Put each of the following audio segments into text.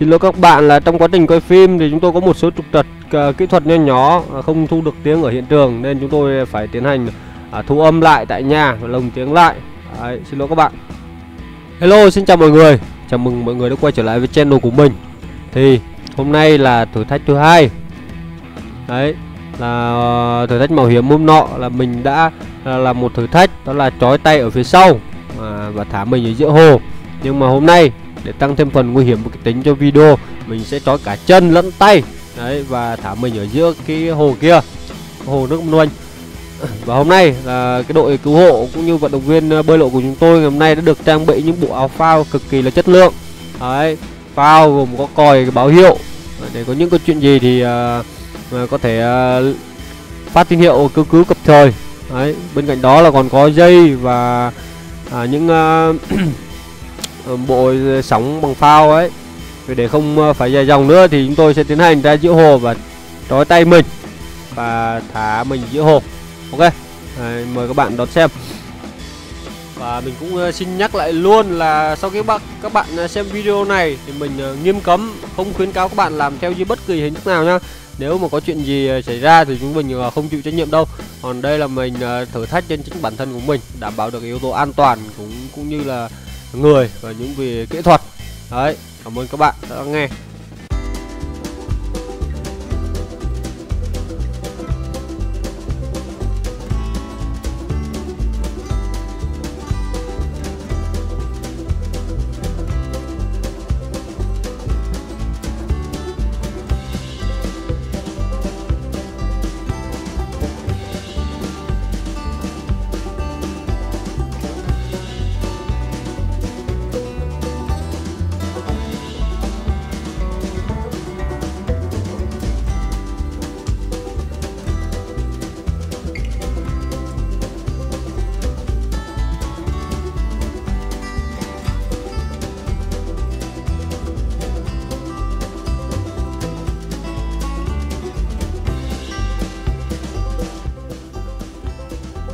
Xin lỗi các bạn là trong quá trình coi phim thì chúng tôi có một số trục trặc kỹ thuật nho nhỏ, không thu được tiếng ở hiện trường nên chúng tôi phải tiến hành thu âm lại tại nhà và lồng tiếng lại. Đấy, xin lỗi các bạn. Hello, xin chào mọi người. Chào mừng mọi người đã quay trở lại với channel của mình. Thì hôm nay là thử thách thứ hai. Đấy là thử thách mạo hiểm hôm nọ là mình đã làm một thử thách, đó là trói tay ở phía sau và thả mình ở giữa hồ. Nhưng mà hôm nay để tăng thêm phần nguy hiểm và kịch tính cho video, mình sẽ trói cả chân lẫn tay. Đấy, và thả mình ở giữa cái hồ kia, hồ nước Mông Luân. Và hôm nay là cái đội cứu hộ cũng như vận động viên bơi lộ của chúng tôi ngày hôm nay đã được trang bị những bộ áo phao cực kỳ là chất lượng. Đấy, phao gồm có còi báo hiệu để có những cái chuyện gì thì có thể phát tín hiệu cứu cập thời. Đấy, bên cạnh đó là còn có dây và những bộ sóng bằng phao ấy. Để không phải dài dòng nữa thì chúng tôi sẽ tiến hành ra giữa hồ và trói tay mình và thả mình giữa hồ. Ok, mời các bạn đón xem. Và mình cũng xin nhắc lại luôn là sau khi các bạn xem video này thì mình nghiêm cấm, không khuyến cáo các bạn làm theo dưới bất kỳ hình thức nào nhá. Nếu mà có chuyện gì xảy ra thì chúng mình không chịu trách nhiệm đâu. Còn đây là mình thử thách trên chính bản thân của mình, đảm bảo được yếu tố an toàn cũng như là người và những về kỹ thuật. Đấy, cảm ơn các bạn đã lắng nghe.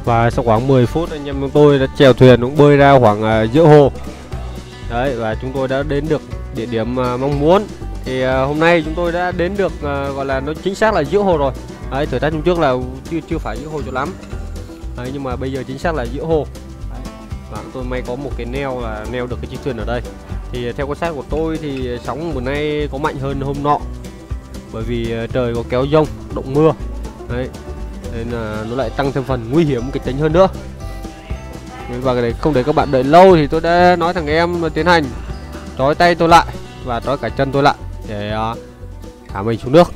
Và sau khoảng 10 phút anh em chúng tôi đã chèo thuyền cũng bơi ra khoảng giữa hồ. Đấy, và chúng tôi đã đến được địa điểm mong muốn. Thì hôm nay chúng tôi đã đến được gọi là nó chính xác là giữa hồ rồi. Đấy, thử thách hôm trước là chưa phải giữa hồ cho lắm. Đấy, nhưng mà bây giờ chính xác là giữa hồ. Đấy, và tôi may có một cái neo là neo được cái chiếc thuyền ở đây. Thì theo quan sát của tôi thì sóng bữa nay có mạnh hơn hôm nọ, bởi vì trời có kéo dông, động mưa. Đấy, nên là nó lại tăng thêm phần nguy hiểm kịch tính hơn nữa. Và cái này không để các bạn đợi lâu thì tôi đã nói thằng em tiến hành trói tay tôi lại và trói cả chân tôi lại để thả mình xuống nước.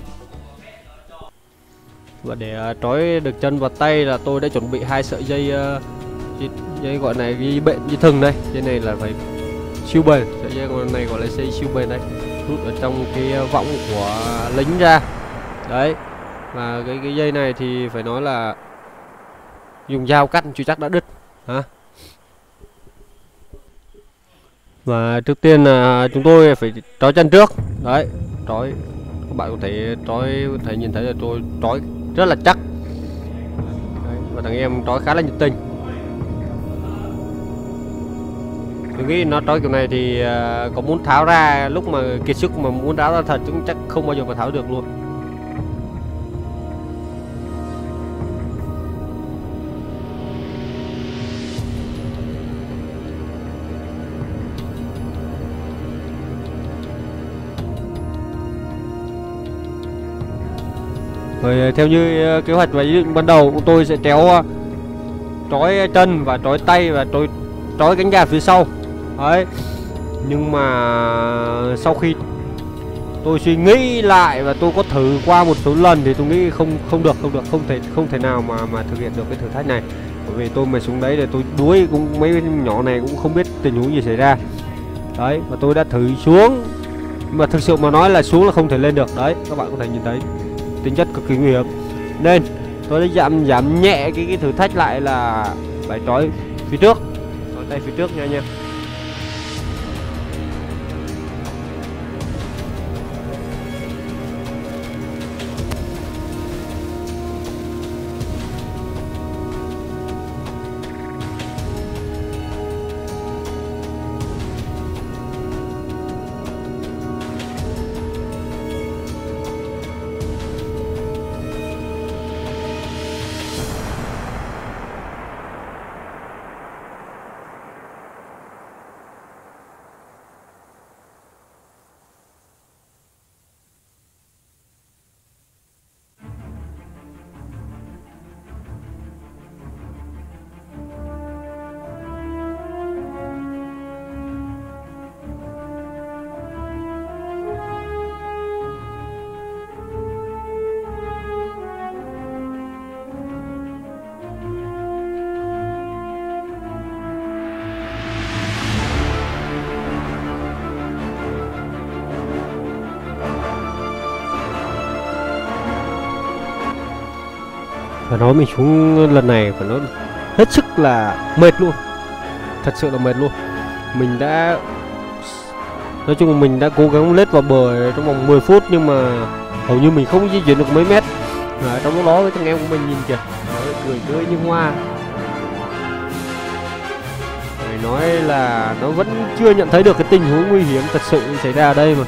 Và để trói được chân và tay là tôi đã chuẩn bị hai sợi dây gọi này ghi bệnh như thừng đây. Dây này là phải siêu bền, sợi dây này gọi là dây siêu bền đây, rút ở trong cái võng của lính ra. Đấy, và cái dây này thì phải nói là dùng dao cắt chưa chắc đã đứt hả. Và trước tiên là chúng tôi phải trói chân trước. Đấy, trói các bạn có thể trói nhìn thấy là tôi trói rất là chắc. Đấy, và thằng em trói khá là nhiệt tình. Tôi nghĩ nó trói kiểu này thì có muốn tháo ra lúc mà kiệt sức mà muốn tháo ra thật cũng chắc không bao giờ mà tháo được luôn. Rồi, theo như kế hoạch và ý định ban đầu của tôi sẽ trói chân và trói tay và trói cánh gà phía sau. Đấy, nhưng mà sau khi tôi suy nghĩ lại và tôi có thử qua một số lần thì tôi nghĩ không được, không thể nào mà thực hiện được cái thử thách này. Bởi vì tôi mà xuống đấy để tôi đuối cũng mấy nhỏ này cũng không biết tình huống gì xảy ra. Đấy, và tôi đã thử xuống mà thực sự mà nói là xuống là không thể lên được. Đấy, các bạn có thể nhìn thấy tính chất cực kỳ nguy hiểm nên tôi đã giảm nhẹ cái thử thách lại là phải trói phía trước, trói tay phía trước nha anh em. Phải nói mình trúng lần này phải nói hết sức là mệt luôn, thật sự là mệt luôn. Mình đã nói chung là mình đã cố gắng lết vào bờ trong vòng 10 phút nhưng mà hầu như mình không di chuyển được mấy mét. Ở trong đó cái thằng em của mình nhìn kìa, nói cười như hoa. Phải nói là nó vẫn chưa nhận thấy được cái tình huống nguy hiểm thật sự xảy ra ở đây mà.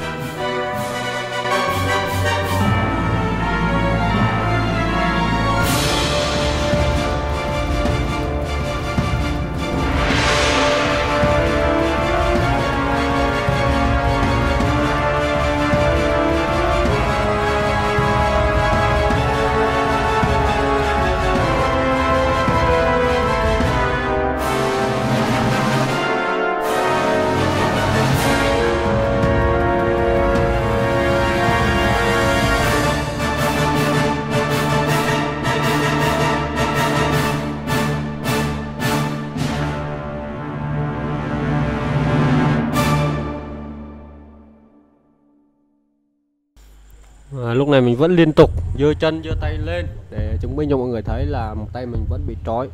Lúc này mình vẫn liên tục giơ chân giơ tay lên để chứng minh cho mọi người thấy là một tay mình vẫn bị trói.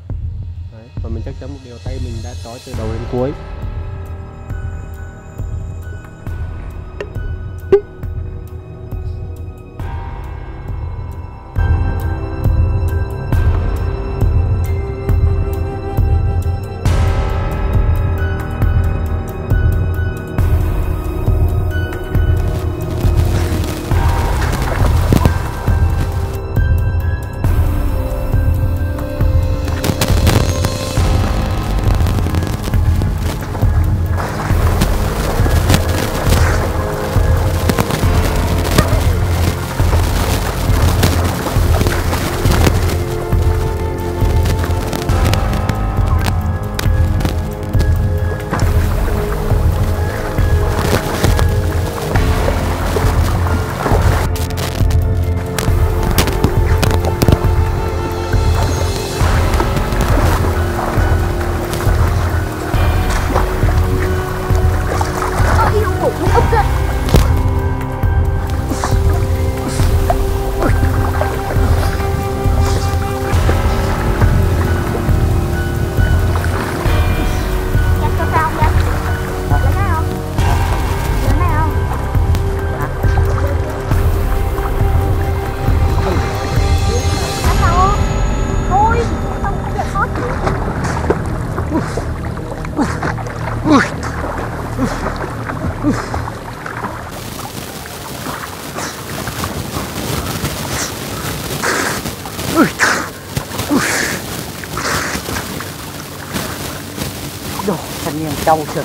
Đấy, và mình chắc chắn một điều tay mình đã trói từ đầu đến cuối. Thanh niên đau sực.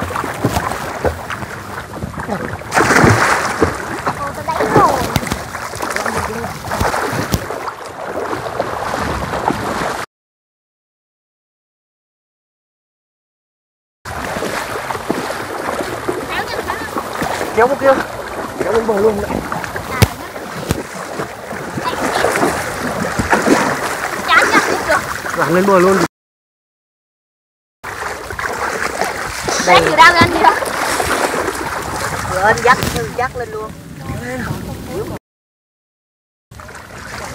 Kéo vô kia. Kéo lên bờ luôn đấy. Lên bờ luôn. Đây từ đâu lên chưa? Lên dắt lên luôn.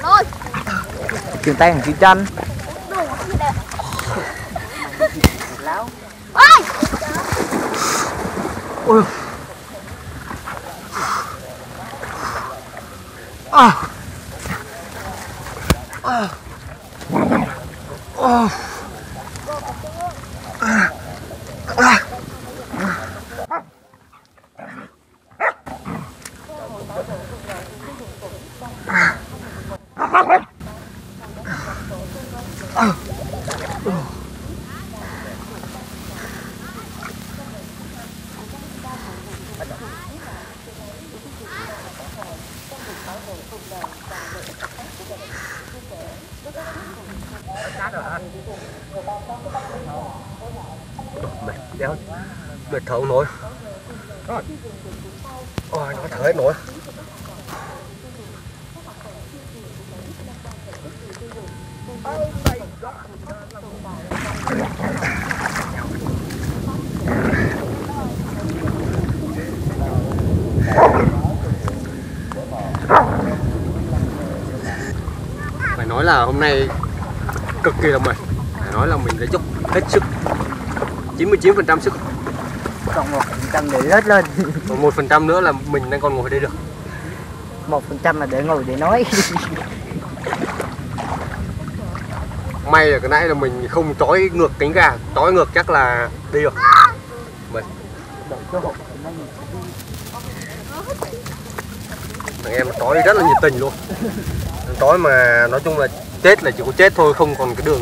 Thôi. Tiền tay thằng chị Trân. Ôi. Ôi. À. À. Oh. Mệt thở không nổi. Ôi, nó thở hết nổi. Phải nói là hôm nay cực kỳ là mệt. Phải nói là mình đã dốc hết sức 99% sức. Còn 1% để rớt lên. Còn 1% nữa là mình đang còn ngồi đây được. 1% là để ngồi để nói. May là cái nãy là mình không trói ngược cánh gà. Trói ngược chắc là đi được. Mình thằng em trói rất là nhiệt tình luôn. Trói mà nói chung là chết là chỉ có chết thôi. Không còn cái đường,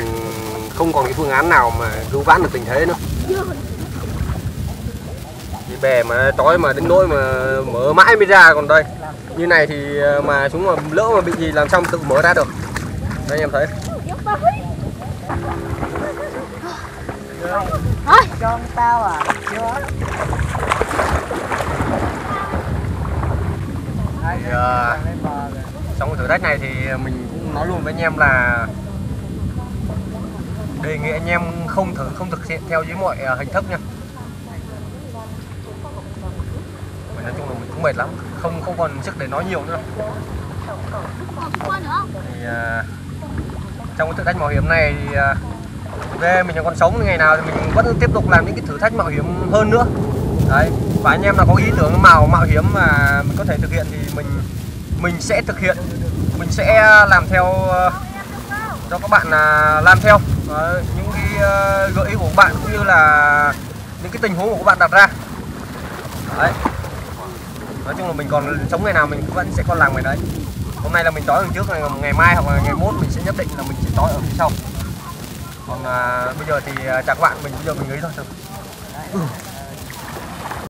không còn cái phương án nào mà cứu vãn được tình thế nữa. Bè mà trói mà đến nỗi mà mở mãi mới ra, còn đây như này thì mà chúng mà lỡ mà bị gì làm xong tự mở ra được. Đây em thấy. Con tao à? Trong cái thử thách này thì mình cũng nói luôn với anh em là đề nghị anh em không thực hiện theo dưới mọi hình thức nha. Nói chung là mình cũng mệt lắm, không còn sức để nói nhiều nữa. Thì, trong cái thử thách mạo hiểm này thì về mình còn sống ngày nào thì mình vẫn tiếp tục làm những cái thử thách mạo hiểm hơn nữa. Đấy, và anh em nào có ý tưởng mạo hiểm mà mình có thể thực hiện thì mình sẽ thực hiện, mình sẽ làm theo cho các bạn làm theo những cái gợi ý của các bạn cũng như là những cái tình huống của các bạn đặt ra. Đấy. Nói chung là mình còn sống ngày nào mình vẫn sẽ còn làm ngày đấy. Hôm nay là mình tối trước, ngày mai hoặc là ngày mốt mình sẽ nhất định là mình sẽ tối ở phía sau. Còn bây giờ thì chào các bạn, bây giờ mình nghỉ thôi.